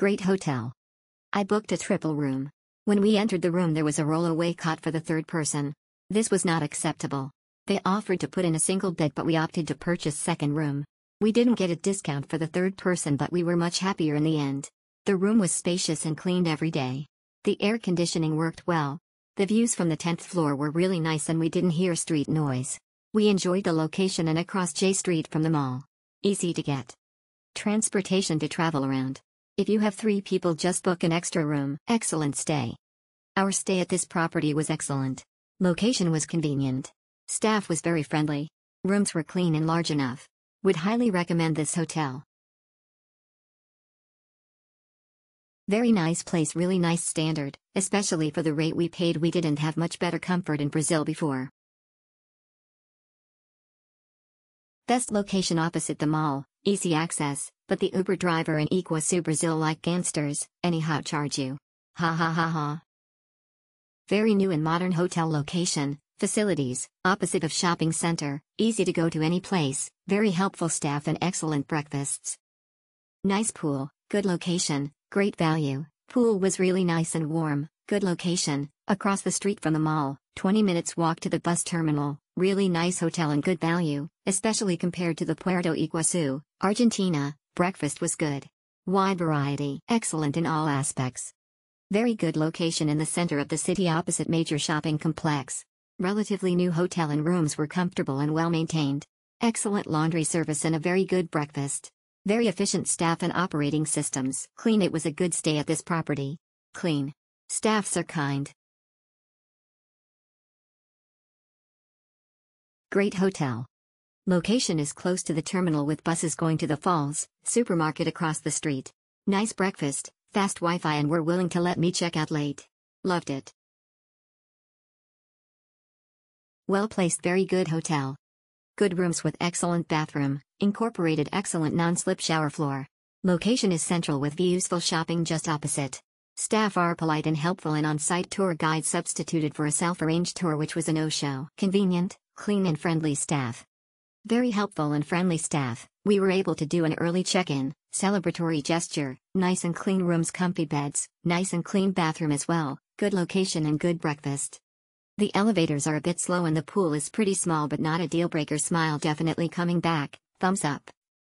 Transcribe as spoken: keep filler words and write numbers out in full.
Great hotel. I booked a triple room. When we entered the room, there was a rollaway cot for the third person. This was not acceptable. They offered to put in a single bed, but we opted to purchase second room. We didn't get a discount for the third person, but we were much happier in the end. The room was spacious and cleaned every day. The air conditioning worked well. The views from the tenth floor were really nice, and we didn't hear street noise. We enjoyed the location and across J Street from the mall. Easy to get transportation to travel around. If you have three people, just book an extra room. Excellent stay. Our stay at this property was excellent. Location was convenient. Staff was very friendly. Rooms were clean and large enough. Would highly recommend this hotel. Very nice place, really nice standard, especially for the rate we paid. We didn't have much better comfort in Brazil before. Best location opposite the mall, easy access, but the Uber driver in Iguaçu, Brazil, like gangsters, anyhow charge you. Ha ha ha ha. Very new and modern hotel location, facilities, opposite of shopping center, easy to go to any place, very helpful staff and excellent breakfasts. Nice pool, good location. Great value. Pool was really nice and warm, good location, across the street from the mall, twenty minutes walk to the bus terminal, really nice hotel and good value, especially compared to the Puerto Iguaçu, Argentina. Breakfast was good. Wide variety, excellent in all aspects. Very good location in the center of the city opposite major shopping complex. Relatively new hotel and rooms were comfortable and well maintained. Excellent laundry service and a very good breakfast. Very efficient staff and operating systems. Clean. It was a good stay at this property. Clean. Staffs are kind. Great hotel. Location is close to the terminal with buses going to the falls, supermarket across the street. Nice breakfast, fast Wi-Fi, and were willing to let me check out late. Loved it. Well placed, very good hotel. Good rooms with excellent bathroom, incorporated excellent non-slip shower floor. Location is central with views for shopping just opposite. Staff are polite and helpful, and on-site tour guide substituted for a self-arranged tour, which was a no-show. Convenient, clean and friendly staff. Very helpful and friendly staff. We were able to do an early check-in, celebratory gesture, nice and clean rooms, comfy beds, nice and clean bathroom as well, good location and good breakfast. The elevators are a bit slow and the pool is pretty small, but not a deal breaker. Smile definitely coming back, thumbs up.